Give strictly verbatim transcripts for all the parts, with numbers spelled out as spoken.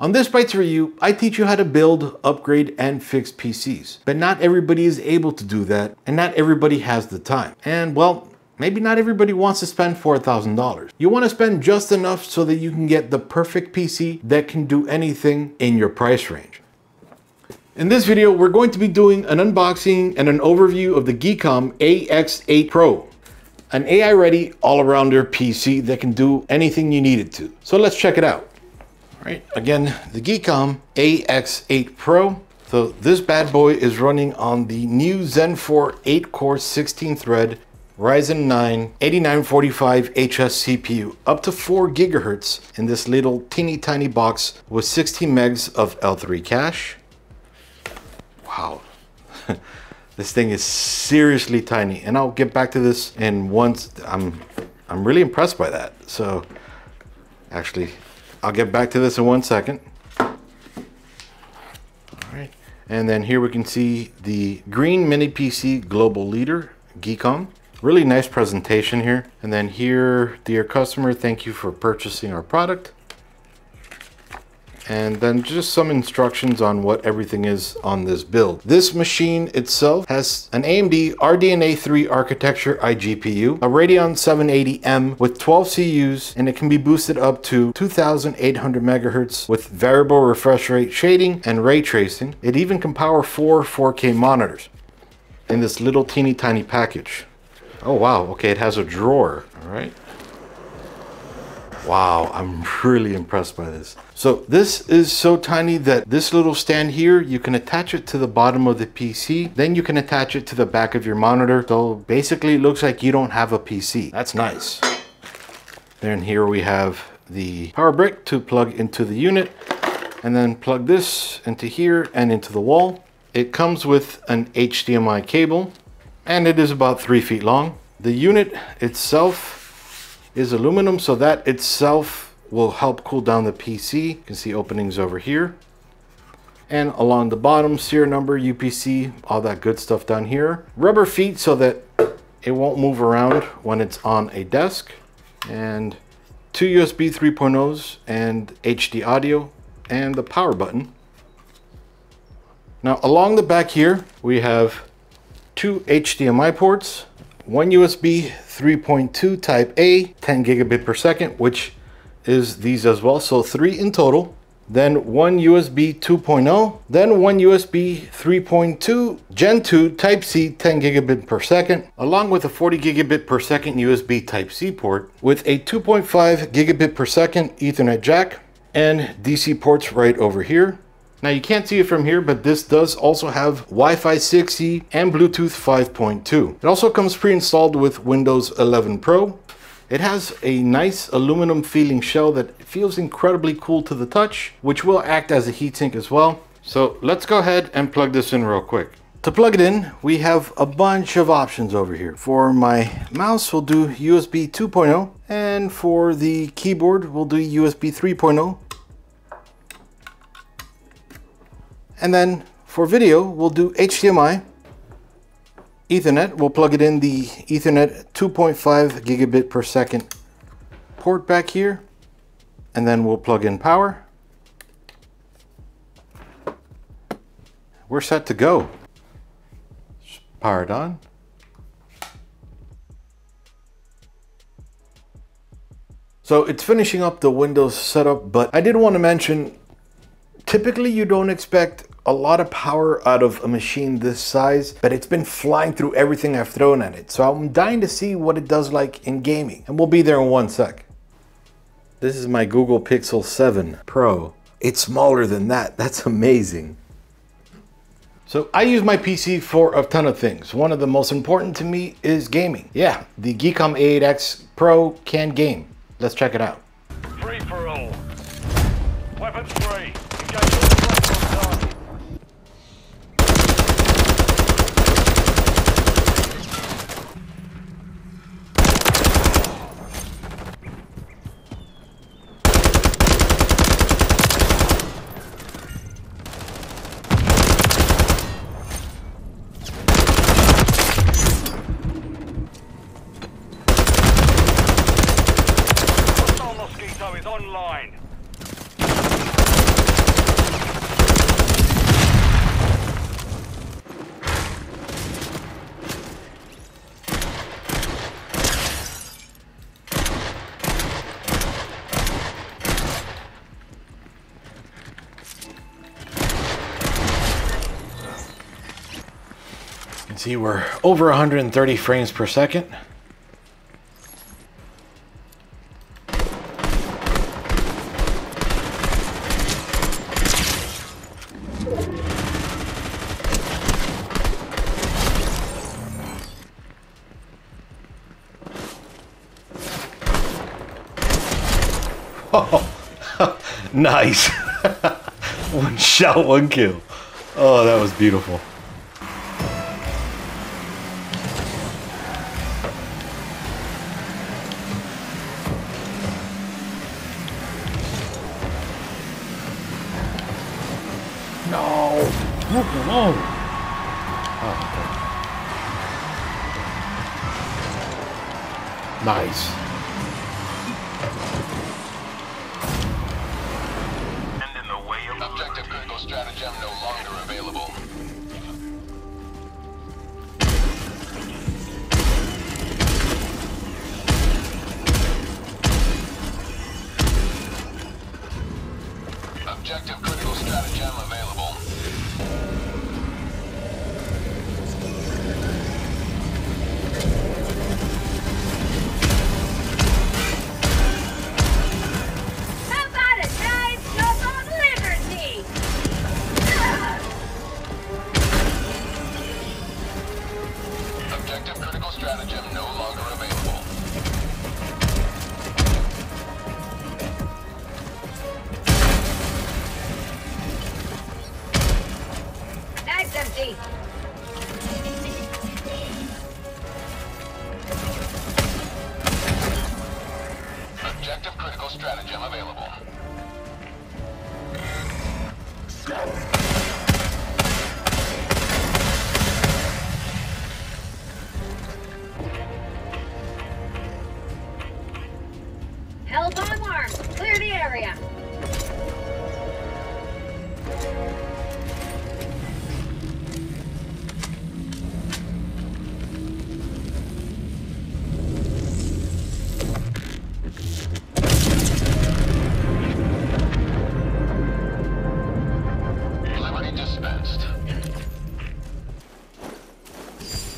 On ThisBytesForYou, I teach you how to build, upgrade, and fix P Cs. But not everybody is able to do that, and not everybody has the time. And well, maybe not everybody wants to spend four thousand dollars. You want to spend just enough so that you can get the perfect P C that can do anything in your price range. In this video, we're going to be doing an unboxing and an overview of the Geekom A X eight Pro. An A I-ready, all-arounder P C that can do anything you need it to. So let's check it out. Right. Again, the Geekom A X eight Pro. So this bad boy is running on the new Zen four eight core sixteen thread Ryzen nine eighty-nine forty-five H S C P U, up to four gigahertz in this little teeny tiny box with sixteen megs of L three cache. Wow. This thing is seriously tiny, and I'll get back to this in once. I'm, I'm really impressed by that. So actually, I'll get back to this in one second. All right. And then here we can see the green mini P C global leader, Geekom. Really nice presentation here. And then here, dear customer, thank you for purchasing our product. And then just some instructions on what everything is on this build. This machine itself has an A M D R D N A three architecture I G P U, a Radeon seven eighty M with twelve C Us, and it can be boosted up to two thousand eight hundred megahertz with variable refresh rate shading and ray tracing. It even can power four 4K monitors in this little teeny tiny package. Oh wow, okay, it has a drawer, all right. Wow, I'm really impressed by this. So this is so tiny that this little stand here, you can attach it to the bottom of the P C, then you can attach it to the back of your monitor. So basically it looks like you don't have a P C. That's nice. Then here we have the power brick to plug into the unit, and then plug this into here and into the wall. It comes with an H D M I cable, and it is about three feet long. The unit itself is aluminum, so that itself will help cool down the P C. You can see openings over here. And along the bottom, serial number, U P C, all that good stuff down here. Rubber feet so that it won't move around when it's on a desk. And two U S B three point ohs and H D audio and the power button. Now along the back here, we have two H D M I ports, one U S B three point two Type A, ten gigabit per second, which is these as well, so three in total, then one U S B two point oh, then one U S B three point two Gen two Type C, ten gigabit per second, along with a forty gigabit per second U S B Type C port with a two point five gigabit per second Ethernet jack and D C ports right over here. Now you can't see it from here, but this does also have Wi-Fi six E and Bluetooth five point two. It also comes pre-installed with Windows eleven Pro. It has a nice aluminum feeling shell that feels incredibly cool to the touch, which will act as a heatsink as well. So let's go ahead and plug this in real quick. To plug it in, we have a bunch of options over here. For my mouse, we'll do U S B two point oh, and for the keyboard, we'll do U S B three point oh. And then for video, we'll do H D M I, Ethernet. We'll plug it in the Ethernet two point five gigabit per second port back here. And then we'll plug in power. We're set to go. Just power it on. So it's finishing up the Windows setup, but I did want to mention, typically you don't expect a lot of power out of a machine this size, but it's been flying through everything I've thrown at it. So I'm dying to see what it does like in gaming, and we'll be there in one sec. This is my Google Pixel seven Pro. It's smaller than that. That's amazing. So I use my P C for a ton of things. One of the most important to me is gaming. Yeah, the Geekom A eight X Pro can game. Let's check it out. Free for all. Weapons free. Online. see, we're over one hundred thirty frames per second. Oh, nice. One shot, one kill. Oh, that was beautiful. No. Oh, no. Oh, okay. Nice.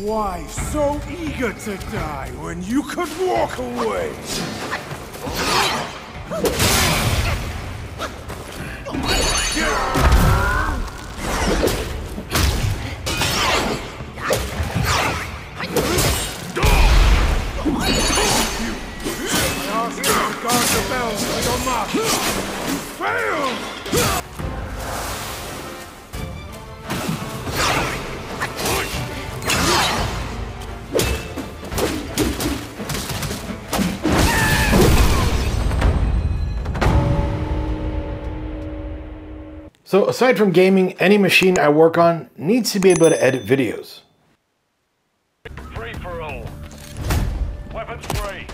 Why so eager to die when you could walk away? I asked you to guard the bells for your master. You failed! So aside from gaming, any machine I work on needs to be able to edit videos. Free for all. Weapons free.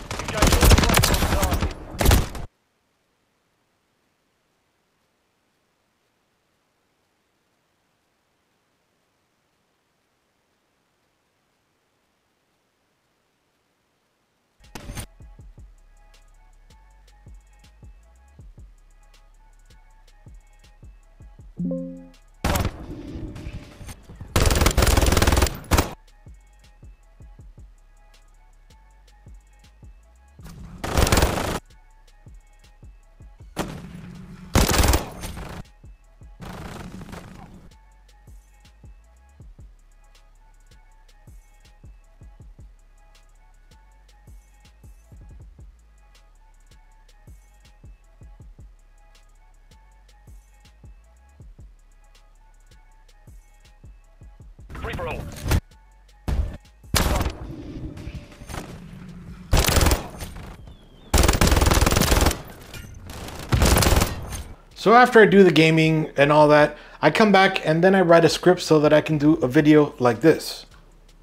So after I do the gaming and all that, I come back and then I write a script so that I can do a video like this.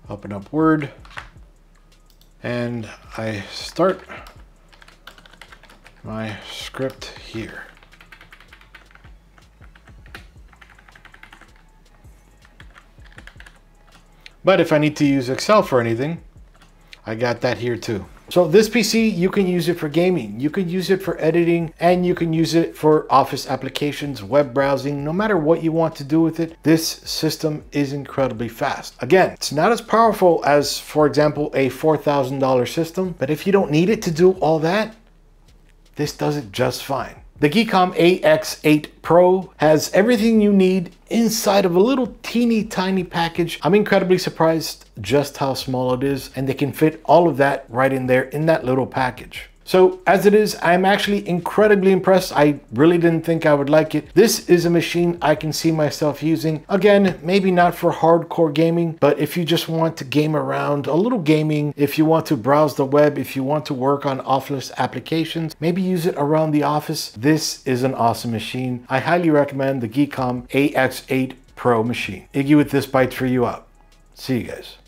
Open up Word and I start my script here. But if I need to use Excel for anything, I got that here too. So this P C, you can use it for gaming, you can use it for editing, and you can use it for office applications, web browsing. No matter what you want to do with it, this system is incredibly fast. Again, it's not as powerful as, for example, a four thousand dollar system, but if you don't need it to do all that, this does it just fine. The Geekom A X eight Pro has everything you need inside of a little teeny tiny package. I'm incredibly surprised just how small it is, and they can fit all of that right in there in that little package. So as it is, I'm actually incredibly impressed. I really didn't think I would like it. This is a machine I can see myself using. Again, maybe not for hardcore gaming, but if you just want to game around, a little gaming, if you want to browse the web, if you want to work on office applications, maybe use it around the office, this is an awesome machine. I highly recommend the Geekom A X eight Pro machine. Iggy with This Bytes For You out. See you guys.